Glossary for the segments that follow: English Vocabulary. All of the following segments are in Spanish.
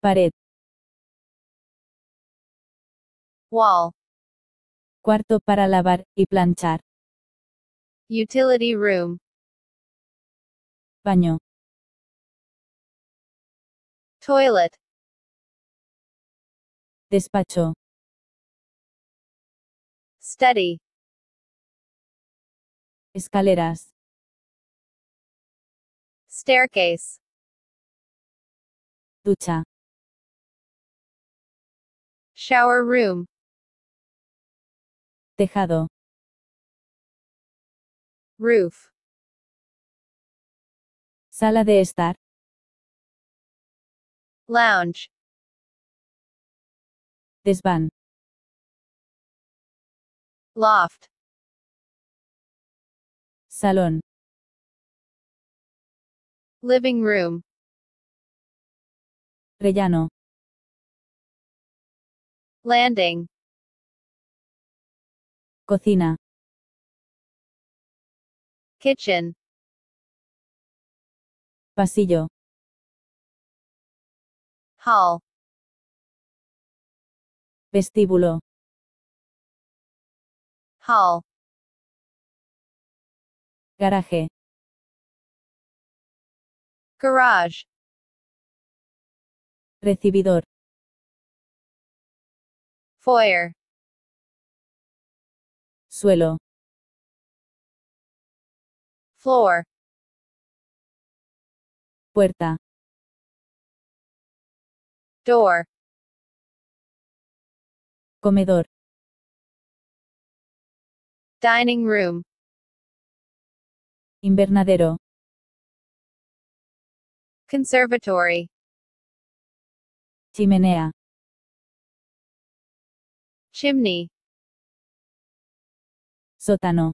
Pared. Wall. Cuarto para lavar y planchar. Utility room. Baño. Toilet. Despacho. Study. Escaleras. Staircase. Ducha. Shower room. Tejado. Roof. Sala de estar. Lounge. Desván. Loft. Salón. Living room. Rellano. Landing. Cocina. Kitchen. Pasillo. Hall. Vestíbulo. Hall. Garaje. Garage. Recibidor. Foyer. Suelo. Floor. Puerta. Door. Comedor. Dining room. Invernadero. Conservatory. Chimenea. Chimney. Sótano.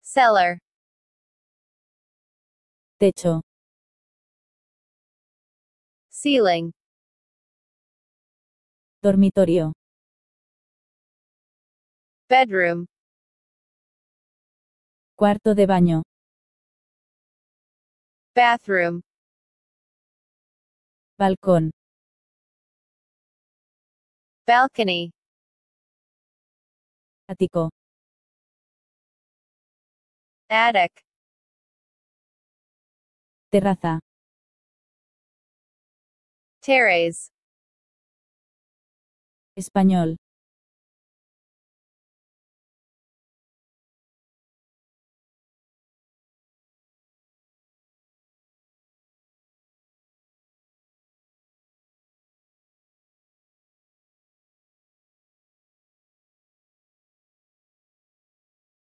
Cellar. Techo. Ceiling. Dormitorio. Bedroom. Cuarto de baño. Bathroom. Balcón. Balcony. Ático. Attic. Terraza. Terrace. Español.